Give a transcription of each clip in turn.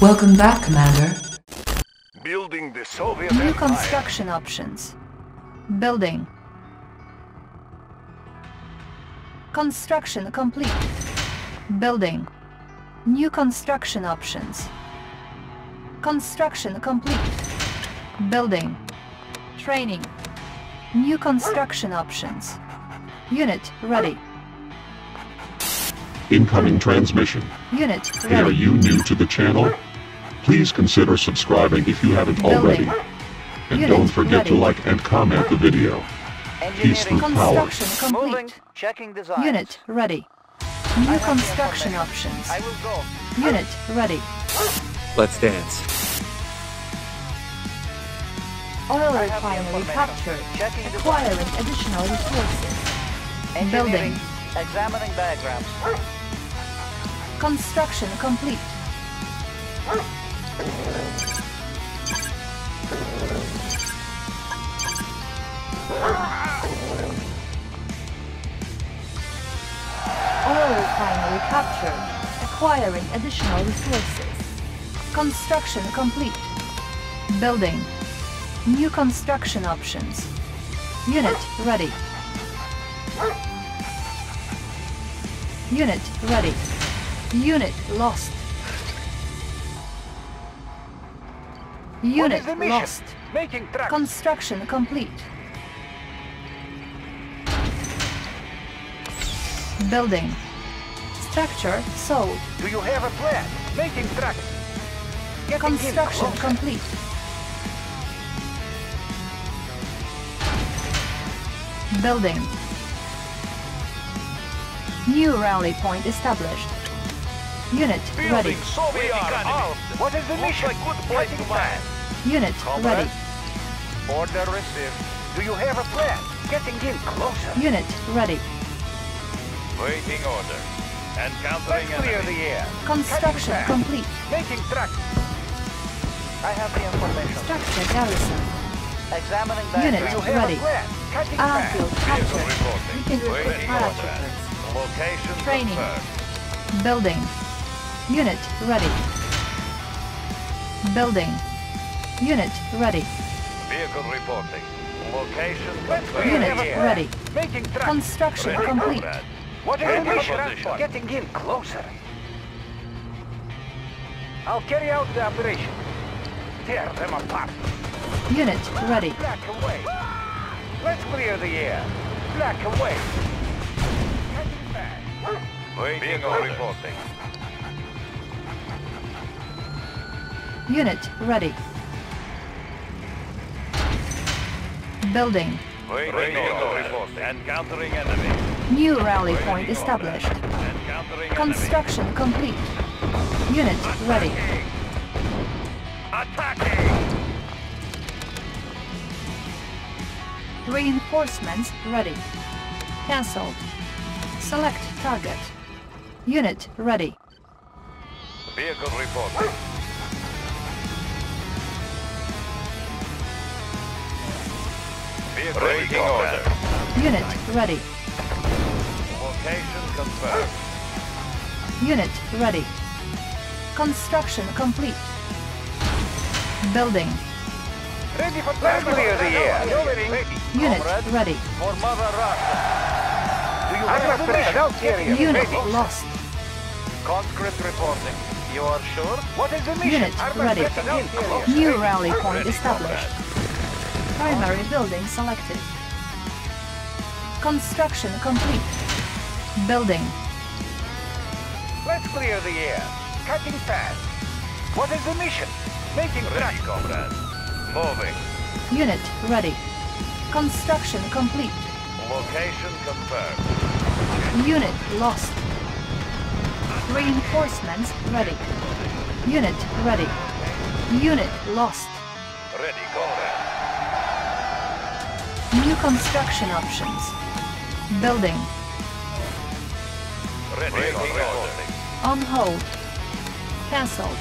Welcome back, Commander. Building the Soviet Empire. New construction options. Building. Construction complete. Building. New construction options. Construction complete. Building. Training. New construction options. Unit ready. Incoming transmission. Unit ready. Hey, are you new to the channel? Please consider subscribing if you haven't already. And don't forget to like and comment the video. Peace through power. Construction complete. Checking design. Unit ready. New construction options. I will go. Unit ready. Let's dance. Oil refinery captured. Acquiring additional resources. Building. Examining diagrams. Construction complete. Oil refinery captured. Acquiring additional resources. Construction complete. Building. New construction options. Unit ready. Unit ready. Unit lost. Unit lost. Making track. Construction complete. Building. Structure sold. Do you have a plan? Making track. Construction complete. Building. New rally point established. Unit ready. What is the mission? Good place to land. Unit ready. Order received. Do you have a plan? Getting in closer. Unit ready. Waiting order. And countering enemy. Clear the air. Construction complete. Making track. I have the information. Structure garrison. Examining that. Unit ready. Airfield captured. We can recruit paratroopers. Location training. Confirmed. Building. Unit ready. Building. Unit ready. Vehicle reporting. Location confirmed. Unit ready. Making track. Construction ready. Complete. What is the mission? Getting in closer. I'll carry out the operation. Tear them apart. Unit ready. Black away. Let's clear the air. Black away. Cutting back. Waiting on reporting. Unit ready. Building. Waiting on reporting. And countering enemy. New rally point established. Construction complete. Unit ready. Attacking! Reinforcements ready. Cancelled. Select target. Unit ready. Vehicle reporting. Vehicle reading order. Unit ready. Location confirmed. Unit ready. Construction complete. Building. Ready for clear the air. Unit ready. For Mother Russia. Do you have a fresh out here? Unit lost. Conscript reporting. You are sure? What is the mission? Unit ready. New rally point established. Primary building selected. Construction complete. Building. Let's clear the air. Cutting fast. What is the mission? Making track, comrade. Moving. Unit ready. Construction complete. Location confirmed. Unit lost. Reinforcements ready. Unit ready. Unit lost. Ready, comrade. New construction options. Building. Ready on hold. Cancelled.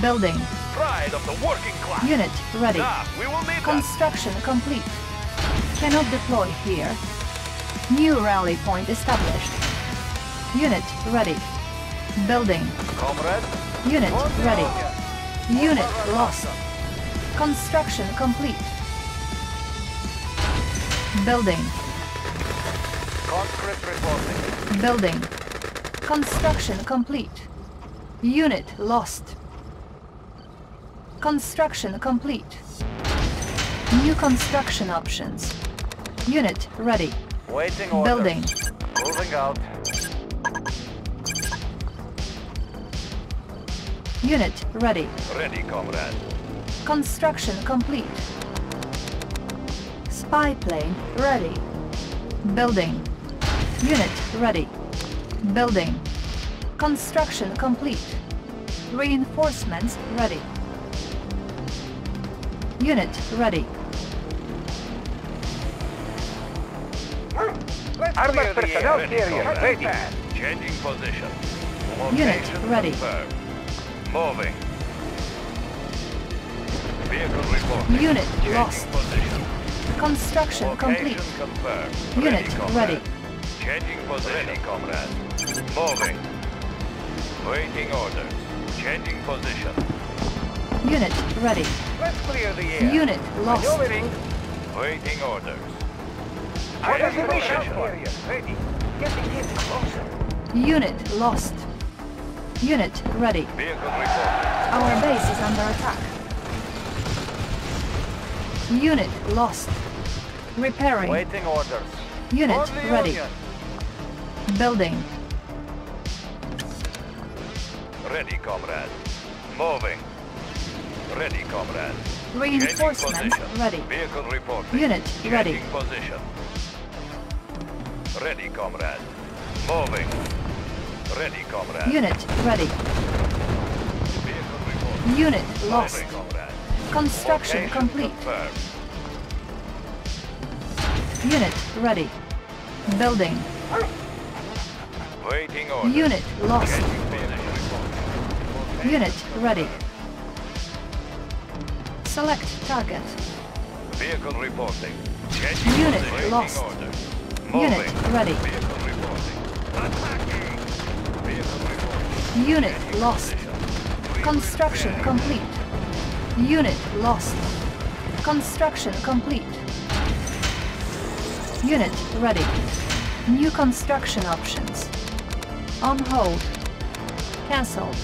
Building. Pride of the working class. Unit ready. We will need construction complete. Cannot deploy here. New rally point established. Unit ready. Building. Comrade, Unit ready. Unit lost. Construction complete. Building. Building. Construction complete. Unit lost. Construction complete. New construction options. Unit ready. Waiting order. Building. Moving out. Unit ready. Ready, comrade. Construction complete. Spy plane ready. Building. Unit ready. Building. Construction complete. Reinforcements ready. Unit ready. Armored personnel carrier ready. Changing position. Unit ready. Moving. Vehicle reporting. Unit lost. Position. Construction location complete. Confirmed. Unit ready. Changing position. Ready, comrade. Moving. Waiting orders. Changing position. Unit ready. Let's clear the air. Unit lost. Waiting orders. Changing position. Area ready. Getting in closer. Unit lost. Unit ready. Our base is under attack. Unit lost. Repairing. Waiting orders. Unit ready. Union. Building. Ready, comrade. Moving. Ready, comrade. Reinforcements ready. Vehicle reporting. Unit ready. Changing position. Ready, comrade. Moving. Ready, comrade. Unit ready. Unit lost. Construction location complete. Confirmed. Unit ready. Building. Waiting order. Unit lost. Unit ready. Select target. Vehicle reporting. Changing unit position. Lost. Unit ready. Vehicle reporting. Unit lost. Construction complete. Unit lost. Construction complete. Unit ready. New construction options. On hold. Cancelled.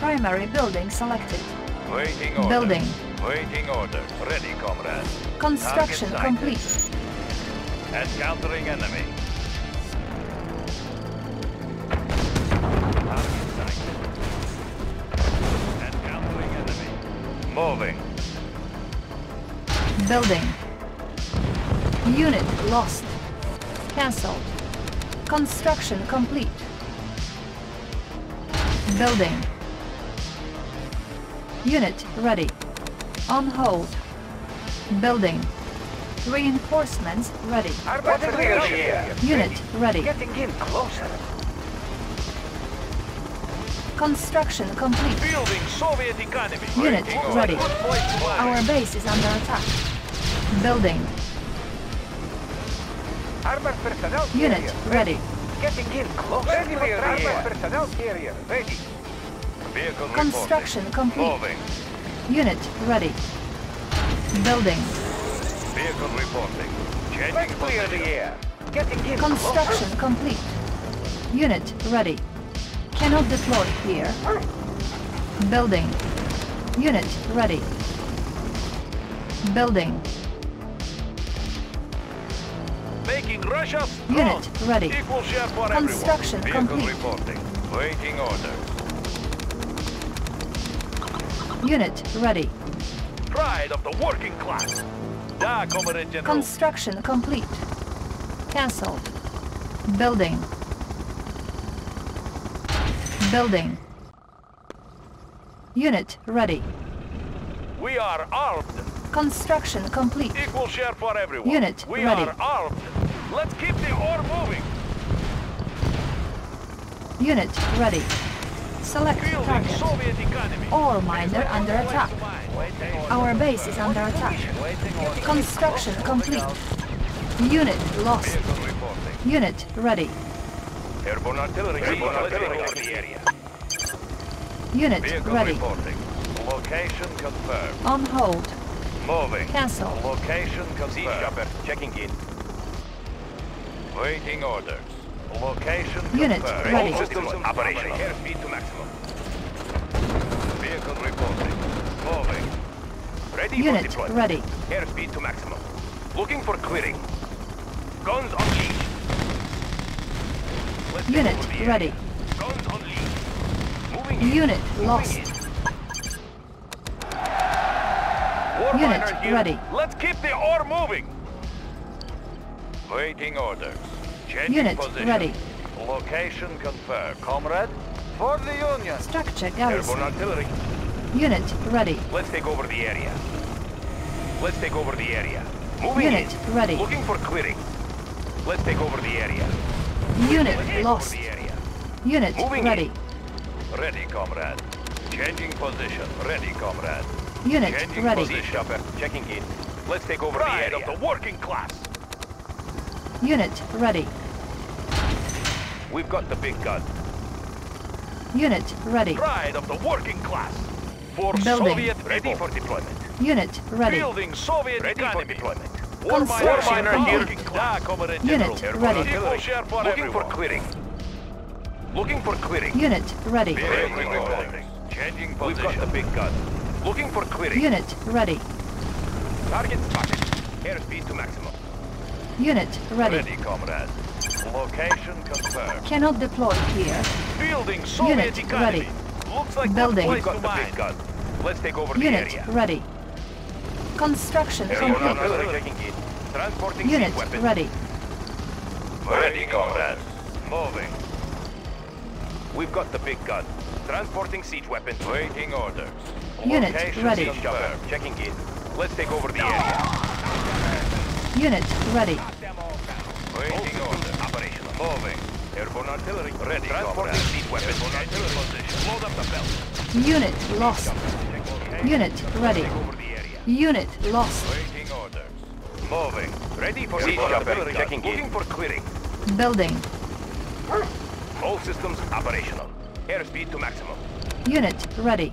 Primary building selected. Waiting order. Building. Waiting order. Ready, comrade. Construction complete. Encountering enemy. Moving. Building. Unit lost. Cancelled. Construction complete. Building. Unit ready. On hold. Building. Reinforcements ready. Unit ready. Getting in closer. Construction complete. Building Soviet economy. Unit ready. Our base is under attack. Building. Armored personnel unit ready. Getting in close. Ready for armored personnel carrier. Ready. Vehicle construction reporting. Complete. Moving. Unit ready. Building. Vehicle reporting. Changing clear the air. Getting in construction closer. Complete. Unit ready. Cannot deploy here. Building. Unit ready. Building. Making Russia strong. Unit ready. Equal share for construction everyone. Complete. Vehicle reporting. Waiting orders. Unit ready. Pride of the working class. Da, comrade general. Construction complete. Cancelled. Building. Building. Unit ready. We are armed. Construction complete. Equal share for everyone. Unit we ready. We are armed. Let's keep the ore moving. Unit ready. Select building target. Soviet economy. Ore miner under attack. Our base is under attack. Construction complete. Unit lost. Unit ready. Airborne artillery. Airborne artillery. Unit vehicle ready. Reporting. Location confirmed. On hold. Moving. Cancel. Location confirmed. Checking in. Waiting orders. Location unit confirmed. Ready. All systems operation. Airspeed to maximum. Vehicle reporting. Moving. Ready unit for deployment. Ready. Airspeed to maximum. Looking for clearing. Guns on lead. Unit ready. Guns on lead. Moving in. Unit lost. Moving in. Unit ready. Let's keep the ore moving. Waiting orders. Changing unit position. Ready. Location confirmed. Comrade, for the Union. Structure garrison. Airborne artillery. Unit ready. Let's take over the area. Let's take over the area. Moving unit in. Ready. Looking for clearing. Let's take over the area. Unit lost. The area. Unit moving ready. In. Ready, comrade. Changing position. Ready, comrade. Unit changing ready. Position. Checking in. Let's take over pride the area of the working class. Unit ready. We've got the big gun. Unit ready. Pride of the working class. For building. Soviet ready for deployment. Unit ready. Building Soviet ready economy for deployment. War miner here. Unit general. Ready. For looking everyone. For clearing. Looking for clearing. Unit ready. Changing position. We've got the big gun. Looking for clearing. Unit ready. Target spotted. Airspeed to maximum. Unit ready. Ready, comrade. Location confirmed. Cannot deploy here. Building Soviet unit economy. Ready. Looks like building. We've got the big gun. Let's take over unit the area. Unit ready. Construction complete. Transporting unit weapons. Ready. Ready, comrade. Moving. We've got the big gun. Transporting siege weapons. Waiting orders. Unit location ready. Checking in. Let's take over the area. Unit ready. Waiting order. Operational. Moving. Airborne artillery. Ready. Transporting siege weapons. Artillery position. Load up the belt. Unit lost. Unit ready. Unit lost. Waiting orders. Moving. Ready for siege artillery. Checking in. Looking for clearing. Building. All systems operational. Airspeed to maximum. Unit ready.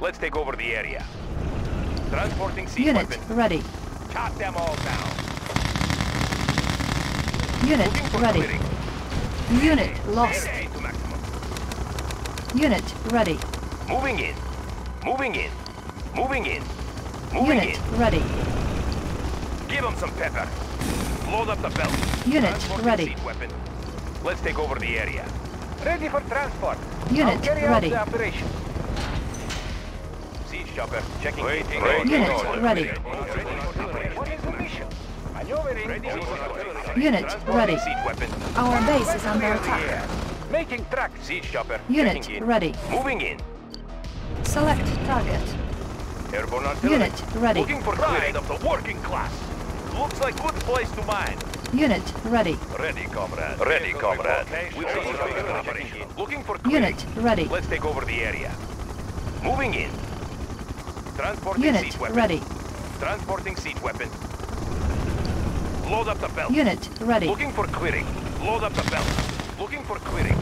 Let's take over the area. Transporting siege unit weapons. Ready. Chop them all down. Unit ready. Clearing. Unit lost. To maximum. Unit ready. Moving in. Moving in. Moving in. Moving unit in. Ready. Give them some pepper. Load up the belt. Unit ready. Weapon. Let's take over the area. Ready for transport. Unit ready. The operation. Siege chopper checking. Waiting. Unit order. Ready. Ready. What is the mission? Maneuvering. Unit transport. Ready. Our base is under attack. Making track. Siege chopper. Unit checking ready. In. Moving in. Select target. Airborne artillery. Unit ready. Looking for pride of the working class. Looks like good place to mine. Unit ready. Ready, comrade. Ready, comrade. Looking for clearing. Unit ready. Let's take over the area. Moving in. Transporting unit siege weapon. Ready. Transporting siege weapon. Load up the belt. Unit ready. Looking for clearing. Load up the belt. Looking for clearing.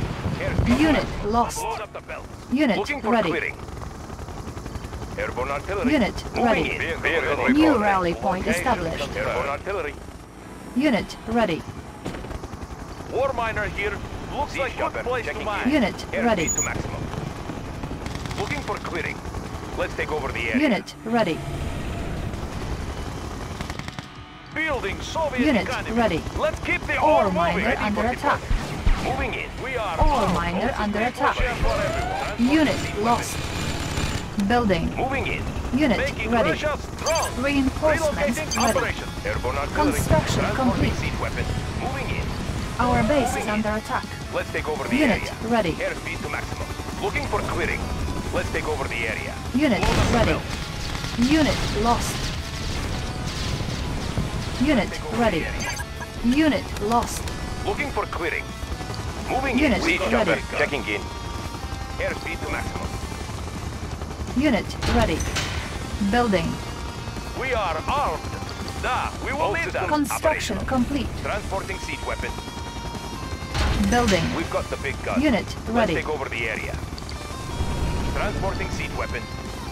Unit lost. Load up the belt. Unit looking for ready. Clearing. Airborne artillery. Unit ready. Vehicle new rally point established. Airborne artillery. Unit ready. War miner here. Looks siege like good place to mine. Unit air ready. To maximum. Looking for clearing. Let's take over the area. Unit ready. Building Soviet unit economy. Ready. Let's keep the ore miner ready under attack. Department. Moving in. We are ore miner under attack. Unit lost. Building. Moving in. Unit making ready. Russia strong. Reinforcements ready. Operation. Construction complete. Weapon. Moving in. Our base moving is under attack. Let's take over the unit area. Ready. Airspeed to maximum. Looking for clearing. Let's take over the area. Unit ready. Unit lost. Unit ready. Unit lost. Looking for clearing. Moving unit in. Unit ready. Checking in. Airspeed to maximum. Unit ready. Building. We are armed. Da, we will lead them. Construction operational. Complete. Transporting siege weapon. Building. We've got the big gun. Unit ready. Let's take over the area. Transporting seed weapon.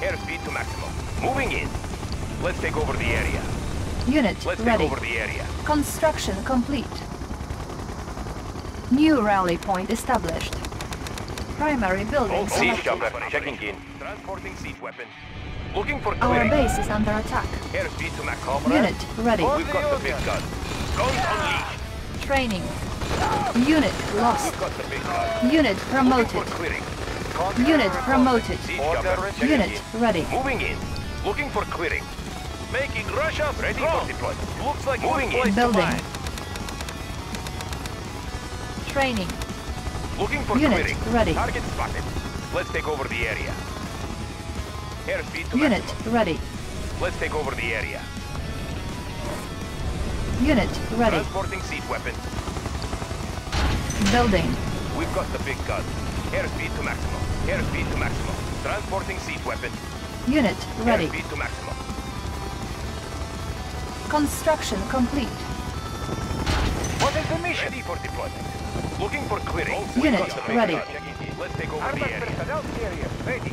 Airspeed to maximum. Moving in. Let's take over the area. Unit ready. Let's take over the area. Construction complete. New rally point established. Primary building. Siege chopper checking in. Transporting siege weapon. Looking for clearing. Our base is under attack. Airspeed to max. Unit ready. We've got the big gun. Guns unleashed. Training. Unit lost. Unit promoted. Unit promoted. Unit ready. Moving in. Looking for clearing. Making Russia ready for deployment. Looks like moving in. Building. Training. Looking for unit clearing. Ready. Target spotted. Let's take over the area. Airspeed to unit maximum. Ready. Let's take over the area. Unit ready. Transporting siege weapon. Building. We've got the big gun. Airspeed to maximum. Airspeed to maximum. Transporting siege weapon. Unit ready. Airspeed to maximum. Construction complete. What is the mission? Ready for deployment. Looking for clearing. Unit ready. Let's take over the area. Ready.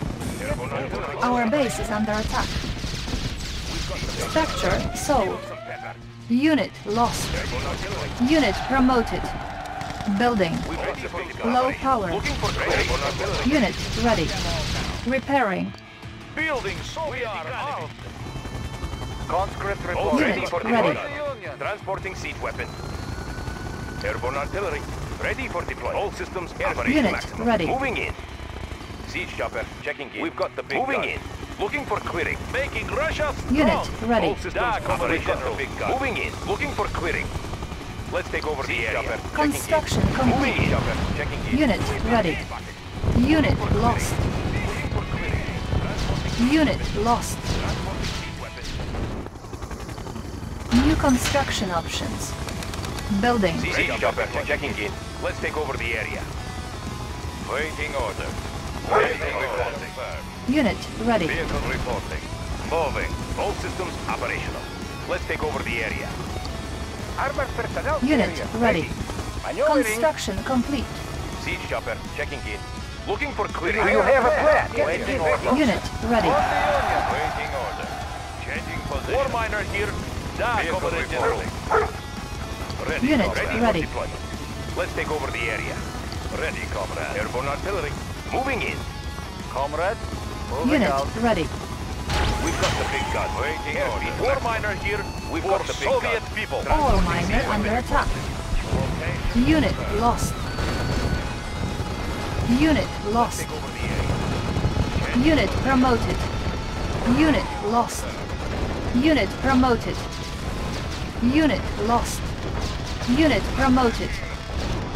Our base is under attack. Structure sold. Unit lost. Unit promoted. Building. Low power. Unit ready. Repairing. Building. So we are out. Conscript report. Unit ready. Transporting siege weapon. Airborne artillery. Ready for deployment. All systems operating. Unit ready. Moving in. Siege chopper checking in. We've got the big gun. Moving in. Looking for clearing. Making Russia strong. Unit ready. All systems operating. Moving in. Looking for clearing. Let's take over the area. Construction complete. Unit ready. Unit lost. Unit lost. New construction options. Building. Siege chopper checking in. Let's take over the area. Waiting order. Waiting reporting. Unit ready. Vehicle reporting. Moving. All systems operational. Let's take over the area. Unit ready. Construction complete. Siege chopper checking in. Looking for clearing. Do you have a plan? Waiting order. Unit ready. Waiting order. Changing position. War miner here. Ready. Unit ready. Let's take over the area. Ready, comrade. Airborne artillery. Moving in. Comrade. Moving unit out. Ready. We've got the big gun. Waiting order. War miner here. We've got the big Soviet gun. People. All miner under attack. Okay. Unit lost. Unit lost. Unit promoted. Unit lost. Unit promoted. Unit lost. Unit promoted.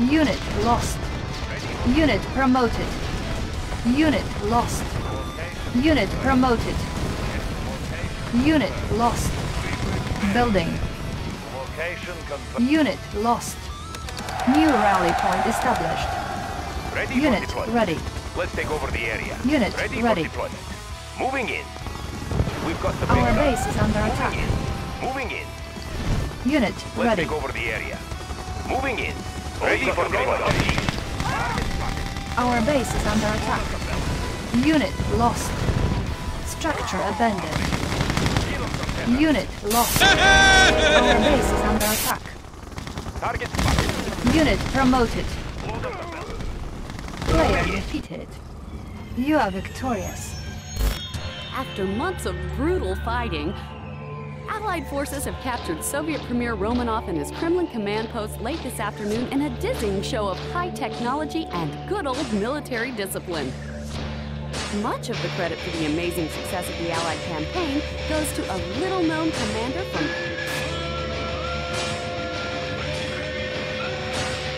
Unit lost. Unit promoted. Unit lost. Unit promoted. Unit lost. Building. Unit lost. New rally point established. Unit ready. Let's take over the area. Unit ready. Moving in. We've got the our base is under attack. Moving in. Unit ready. Let's take over the area. Moving in. Ready for deployment. Our base is under attack. Unit lost. Structure abandoned. Unit lost. Our base is under attack. Target spotted. Unit promoted. Player defeated. You are victorious. After months of brutal fighting, Allied forces have captured Soviet Premier Romanov and his Kremlin command post late this afternoon in a dizzying show of high technology and good old military discipline. Much of the credit for the amazing success of the Allied campaign goes to a little-known commander from